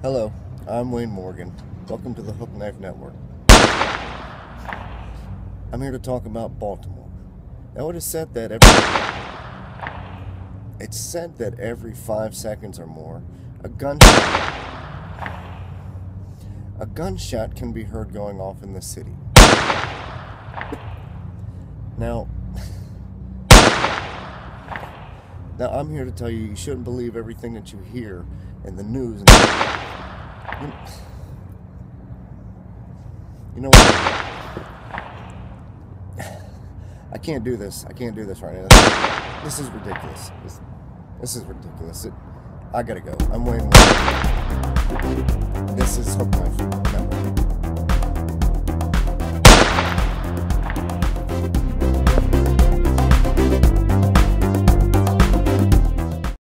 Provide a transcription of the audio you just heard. Hello, I'm Wayne Morgan. Welcome to the Hook Knife Network. I'm here to talk about Baltimore. Now, it is said that every 5 seconds or more, a gunshot can be heard going off in the city. Now I'm here to tell you shouldn't believe everything that you hear in the news. You know what? I can't do this right now. This is ridiculous. This is ridiculous. I gotta go. I'm waiting. This is Hook Knife Network.